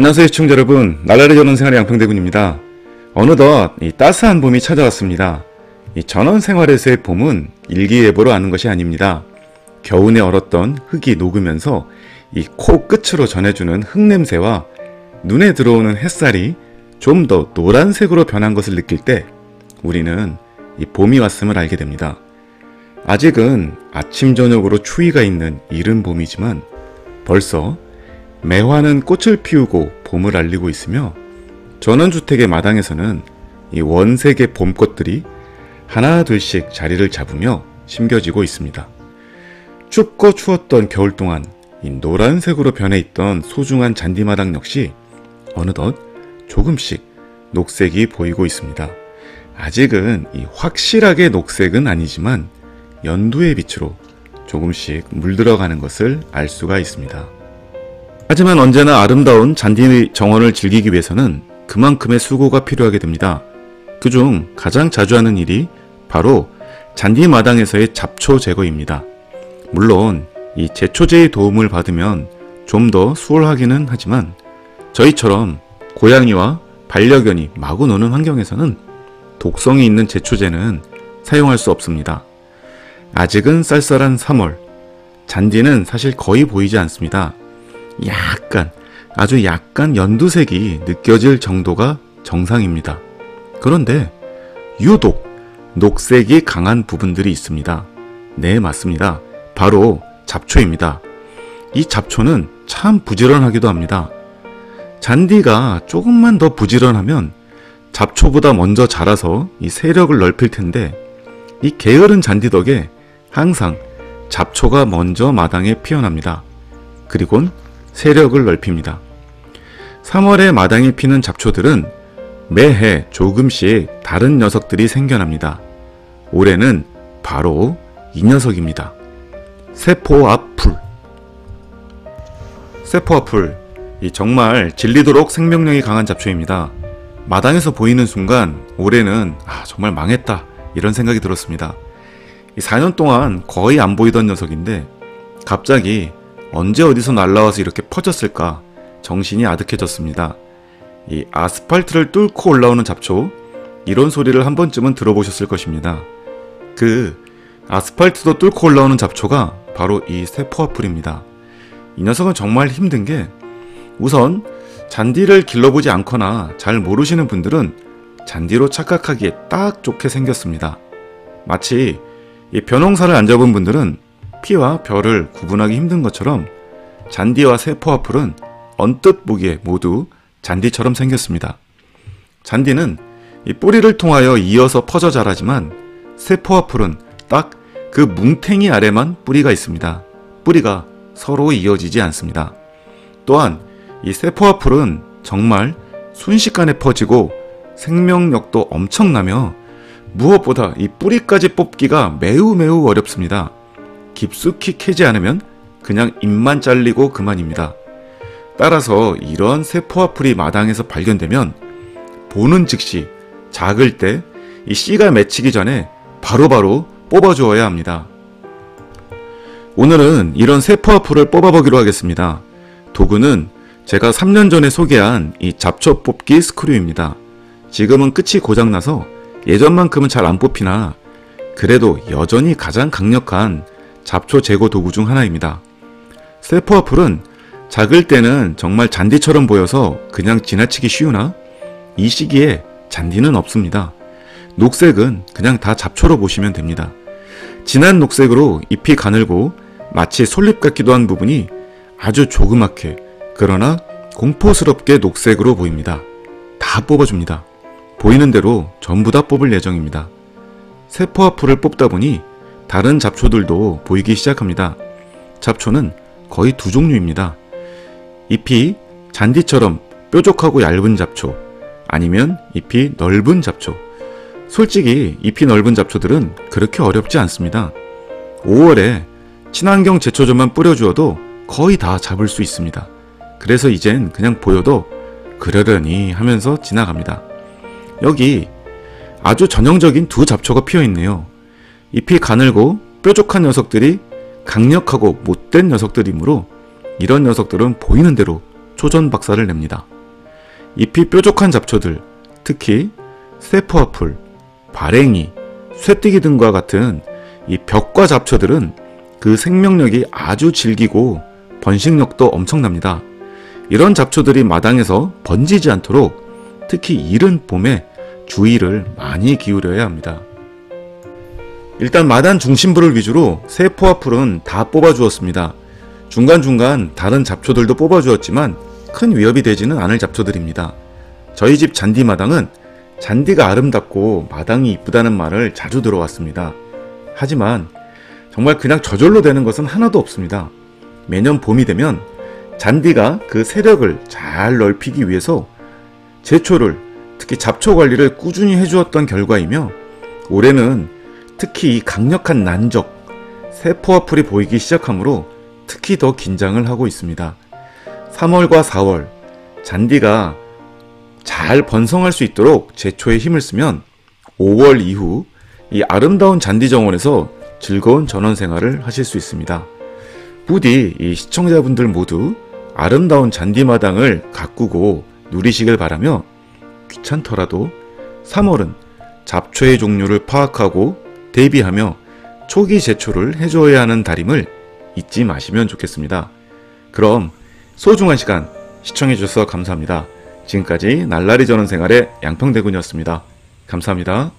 안녕하세요 시청자 여러분, 날라리 전원생활의 양평대군입니다. 어느덧 이 따스한 봄이 찾아왔습니다. 이 전원생활에서의 봄은 일기예보로 아는 것이 아닙니다. 겨운에 얼었던 흙이 녹으면서 이 코 끝으로 전해주는 흙냄새와 눈에 들어오는 햇살이 좀 더 노란색으로 변한 것을 느낄 때 우리는 이 봄이 왔음을 알게 됩니다. 아직은 아침 저녁으로 추위가 있는 이른 봄이지만 벌써 매화는 꽃을 피우고 봄을 알리고 있으며 전원주택의 마당에서는 이 원색의 봄꽃들이 하나 둘씩 자리를 잡으며 심겨지고 있습니다. 춥고 추웠던 겨울 동안 이 노란색으로 변해있던 소중한 잔디마당 역시 어느덧 조금씩 녹색이 보이고 있습니다. 아직은 이 확실하게 녹색은 아니지만 연두의 빛으로 조금씩 물들어가는 것을 알 수가 있습니다. 하지만 언제나 아름다운 잔디 정원을 즐기기 위해서는 그만큼의 수고가 필요하게 됩니다. 그중 가장 자주 하는 일이 바로 잔디마당에서의 잡초 제거입니다. 물론 이 제초제의 도움을 받으면 좀 더 수월하기는 하지만 저희처럼 고양이와 반려견이 마구 노는 환경에서는 독성이 있는 제초제는 사용할 수 없습니다. 아직은 쌀쌀한 3월, 잔디는 사실 거의 보이지 않습니다. 약간, 아주 약간 연두색이 느껴질 정도가 정상입니다. 그런데 유독 녹색이 강한 부분들이 있습니다. 네, 맞습니다. 바로 잡초입니다. 이 잡초는 참 부지런하기도 합니다. 잔디가 조금만 더 부지런하면 잡초보다 먼저 자라서 이 세력을 넓힐 텐데 이 게으른 잔디 덕에 항상 잡초가 먼저 마당에 피어납니다. 그리곤 세력을 넓힙니다. 3월에 마당에 피는 잡초들은 매해 조금씩 다른 녀석들이 생겨납니다. 올해는 바로 이 녀석입니다. 세포아풀. 세포아풀, 이 정말 질리도록 생명력이 강한 잡초입니다. 마당에서 보이는 순간 올해는 정말 망했다 이런 생각이 들었습니다. 4년 동안 거의 안 보이던 녀석인데 갑자기 언제 어디서 날라와서 이렇게 퍼졌을까 정신이 아득해졌습니다. 이 아스팔트를 뚫고 올라오는 잡초, 이런 소리를 한 번쯤은 들어보셨을 것입니다. 그 아스팔트도 뚫고 올라오는 잡초가 바로 이 세포아풀입니다. 이 녀석은 정말 힘든 게 우선 잔디를 길러보지 않거나 잘 모르시는 분들은 잔디로 착각하기에 딱 좋게 생겼습니다. 마치 이 벼농사를 안 접은 분들은 피와 벼를 구분하기 힘든 것처럼 잔디와 세포아풀은 언뜻 보기에 모두 잔디처럼 생겼습니다. 잔디는 이 뿌리를 통하여 이어서 퍼져 자라지만 세포아풀은 딱 그 뭉탱이 아래만 뿌리가 있습니다. 뿌리가 서로 이어지지 않습니다. 또한 이 세포아풀은 정말 순식간에 퍼지고 생명력도 엄청나며 무엇보다 이 뿌리까지 뽑기가 매우 어렵습니다. 깊숙이 캐지 않으면 그냥 잎만 잘리고 그만입니다. 따라서 이러한 세포아풀이 마당에서 발견되면 보는 즉시 작을 때 이 씨가 맺히기 전에 바로바로 뽑아주어야 합니다. 오늘은 이런 세포아풀을 뽑아보기로 하겠습니다. 도구는 제가 3년 전에 소개한 이 잡초 뽑기 스크류입니다. 지금은 끝이 고장나서 예전만큼은 잘 안 뽑히나 그래도 여전히 가장 강력한 잡초 제거 도구 중 하나입니다. 세포아풀은 작을 때는 정말 잔디처럼 보여서 그냥 지나치기 쉬우나 이 시기에 잔디는 없습니다. 녹색은 그냥 다 잡초로 보시면 됩니다. 진한 녹색으로 잎이 가늘고 마치 솔잎 같기도 한 부분이 아주 조그맣게 그러나 공포스럽게 녹색으로 보입니다. 다 뽑아줍니다. 보이는 대로 전부 다 뽑을 예정입니다. 세포아풀을 뽑다 보니 다른 잡초들도 보이기 시작합니다. 잡초는 거의 두 종류입니다. 잎이 잔디처럼 뾰족하고 얇은 잡초, 아니면 잎이 넓은 잡초. 솔직히 잎이 넓은 잡초들은 그렇게 어렵지 않습니다. 5월에 친환경 제초제만 뿌려주어도 거의 다 잡을 수 있습니다. 그래서 이젠 그냥 보여도 그러려니 하면서 지나갑니다. 여기 아주 전형적인 두 잡초가 피어있네요. 잎이 가늘고 뾰족한 녀석들이 강력하고 못된 녀석들이므로 이런 녀석들은 보이는 대로 초전박사를 냅니다. 잎이 뾰족한 잡초들, 특히 세포아풀, 바랭이, 쇠뜨기 등과 같은 이 벽과 잡초들은 그 생명력이 아주 질기고 번식력도 엄청납니다. 이런 잡초들이 마당에서 번지지 않도록 특히 이른 봄에 주의를 많이 기울여야 합니다. 일단 마당 중심부를 위주로 세포아풀은 다 뽑아주었습니다. 중간중간 다른 잡초들도 뽑아주었지만 큰 위협이 되지는 않을 잡초들입니다. 저희 집 잔디마당은 잔디가 아름답고 마당이 이쁘다는 말을 자주 들어왔습니다. 하지만 정말 그냥 저절로 되는 것은 하나도 없습니다. 매년 봄이 되면 잔디가 그 세력을 잘 넓히기 위해서 제초를, 특히 잡초 관리를 꾸준히 해주었던 결과이며, 올해는 특히 이 강력한 난적, 세포아풀이 보이기 시작하므로 특히 더 긴장을 하고 있습니다. 3월과 4월, 잔디가 잘 번성할 수 있도록 제초에 힘을 쓰면 5월 이후 이 아름다운 잔디 정원에서 즐거운 전원 생활을 하실 수 있습니다. 부디 이 시청자분들 모두 아름다운 잔디마당을 가꾸고 누리시길 바라며, 귀찮더라도 3월은 잡초의 종류를 파악하고 대비하며 초기 제초를 해줘야 하는 달임을 잊지 마시면 좋겠습니다. 그럼 소중한 시간 시청해주셔서 감사합니다. 지금까지 날라리 전원생활의 양평대군이었습니다. 감사합니다.